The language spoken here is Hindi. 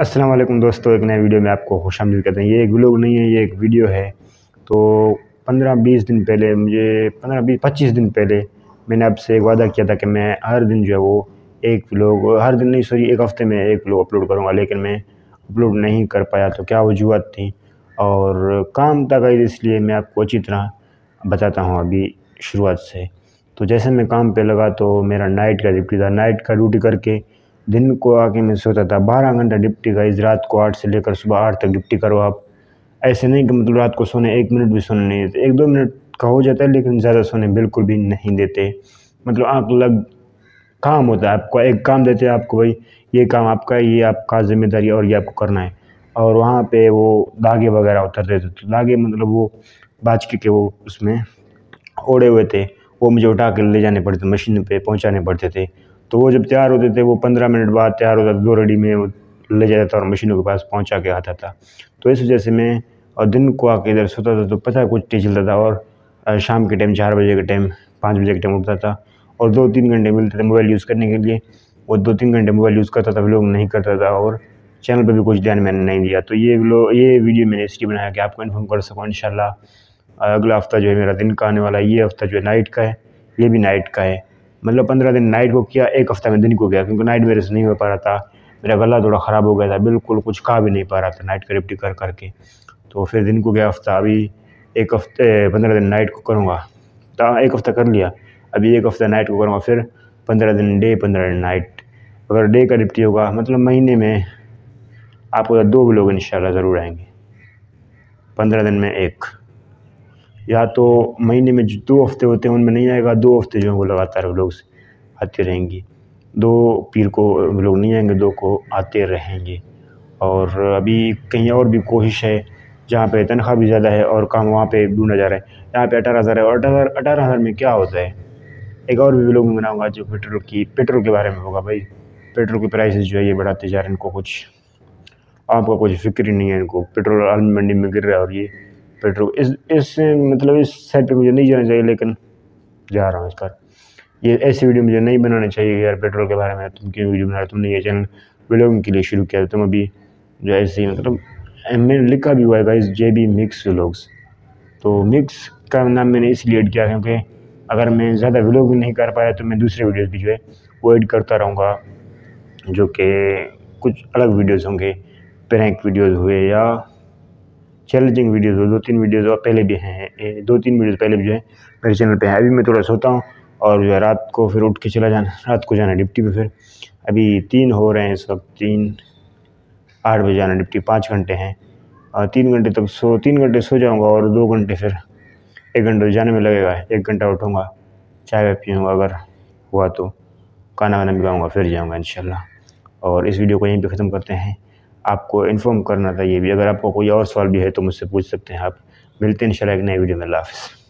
अस्सलाम वालेकुम दोस्तों, एक नए वीडियो में आपको खुशामदीद करते हैं। ये एक व्लॉग नहीं है, ये एक वीडियो है। तो 15-20 दिन पहले 25 दिन पहले मैंने आपसे एक वादा किया था कि मैं हर दिन जो है वो एक व्लॉग, हर दिन नहीं सॉरी, एक हफ़्ते में एक व्लॉग अपलोड करूँगा, लेकिन मैं अपलोड नहीं कर पाया। तो क्या वजूहत थी और काम था गई, इसलिए मैं आपको अच्छी तरह बताता हूँ अभी शुरुआत से। तो जैसे मैं काम पर लगा तो मेरा नाइट का ड्यूटी था। नाइट का ड्यूटी करके दिन को आके मैं सोता था। 12 घंटा डिप्टी का, इस रात को 8 से लेकर सुबह 8 तक डिप्टी करो आप। ऐसे नहीं कि मतलब रात को सोने 1 मिनट भी सोने नहीं देते, 1-2 मिनट का हो जाता है, लेकिन ज़्यादा सोने बिल्कुल भी नहीं देते। मतलब आँख लग काम होता है, आपको एक काम देते हैं आपको, भाई ये काम आपका, ये आपका जिम्मेदारी और ये आपको करना है। और वहाँ पर वो धागे वगैरह उतर थे, तो धागे मतलब वो बाचके के वो उसमें ओढ़े हुए थे, वो मुझे उठा कर ले जाने पड़ते, मशीन पर पहुँचाने पड़ते थे। तो वो जब तैयार होते थे वो 15 मिनट बाद तैयार होता था, 2 रेडी में वो ले जाता था और मशीनों के पास पहुंचा के आता था। तो इस वजह से मैं और दिन को आके इधर सोता था तो पता कुछ नहीं चलता था। और शाम के टाइम 4 बजे के टाइम 5 बजे के टाइम उठता था और 2-3 घंटे मिलते थे मोबाइल यूज़ करने के लिए। वो 2-3 घंटे मोबाइल यूज़ करता था, व्लॉग नहीं करता था और चैनल पर भी कुछ ध्यान मैंने नहीं दिया। तो ये वीडियो मैंने इसलिए बनाया कि आपको इन्फॉर्म कर सकूँ। इंशाल्लाह अगला हफ़्ता जो है मेरा दिन का आने वाला है, ये हफ़्ता जो है नाइट का है, ये भी नाइट का है। मतलब 15 दिन नाइट को किया, एक हफ़्ता में दिन को किया, क्योंकि नाइट मेरे से नहीं हो पा रहा था। मेरा गला थोड़ा ख़राब हो गया था, बिल्कुल कुछ खा भी नहीं पा रहा था नाइट का डिप्टी कर करके। तो फिर दिन को गया हफ़्ता, अभी एक हफ्ते 15 दिन नाइट को करूँगा। तो एक हफ़्ता कर लिया, अभी एक हफ़्ता नाइट को करूँगा, फिर 15 दिन डे, 15 दिन नाइट। अगर डे का डिप्टी होगा मतलब महीने में आपको 2 व्लॉग इंशाल्लाह ज़रूर आएंगे। 15 दिन में एक, या तो महीने में जो 2 हफ़्ते होते हैं उनमें नहीं आएगा, 2 हफ़्ते जो है वो लगातार व्लॉग आते रहेंगे। 2 पीर को व्लॉग नहीं आएंगे, 2 को आते रहेंगे। और अभी कहीं और भी कोशिश है जहाँ पे तनख्वाह भी ज़्यादा है और काम वहाँ पे ढूंढा जा रहा है। यहाँ पे 18,000 है और 18,000 में क्या होता है, एक और भी व्लॉग बनाऊँगा जो पेट्रोल के बारे में होगा। भाई पेट्रोल की प्राइसेस जो है ये बढ़ाते जा रहे हैं, इनको कुछ आपका कुछ फिक्र ही नहीं है। इनको पेट्रोल आलमी मंडी में गिर रहा है और ये पेट्रोल इस मतलब इस साइड पे मुझे नहीं जाना चाहिए, लेकिन जा रहा हूँ इस पर। ये ऐसी वीडियो मुझे नहीं बनानी चाहिए यार, पेट्रोल के बारे में तुम क्यों वीडियो बना रहे हो, तुमने ये चैनल व्लॉगिंग के लिए शुरू किया, तुम अभी जो ऐसे मतलब मैंने लिखा भी हुआ है गाइस jbmixvlog। तो मिक्स का नाम मैंने इसलिए ऐड किया क्योंकि अगर मैं ज़्यादा व्लॉग नहीं कर पाया तो मैं दूसरे वीडियोज़ भी जो है वो ऐड करता रहूँगा, जो कि कुछ अलग वीडियोज़ होंगे, प्रैंक वीडियोज़ हुए या चैलेंजिंग वीडियोज़ हो। 2-3 वीडियोज़ और पहले भी हैं, 2-3 वीडियोज़ पहले भी जो है मेरे चैनल पे हैं। अभी मैं थोड़ा सोता हूँ और जो है रात को फिर उठ के चला जाना, रात को जाना डिप्टी पे। फिर अभी 3 हो रहे हैं इस वक्त, 3 8 बजे जाना डिप्टी, 5 घंटे हैं। 3 घंटे तक 3 घंटे सो जाऊँगा और 2 घंटे फिर 1 घंटा जाने में लगेगा, 1 घंटा उठूँगा, चाय पीऊँगा, अगर हुआ तो खाना वाना मिलाऊँगा, फिर जाऊँगा इंशाल्लाह। और इस वीडियो को यहीं पर ख़त्म करते हैं। आपको इन्फॉर्म करना था ये भी। अगर आपको कोई और सवाल भी है तो मुझसे पूछ सकते हैं आप। मिलते हैं इंशाल्लाह एक नए वीडियो में। अल्लाह हाफ़िज़।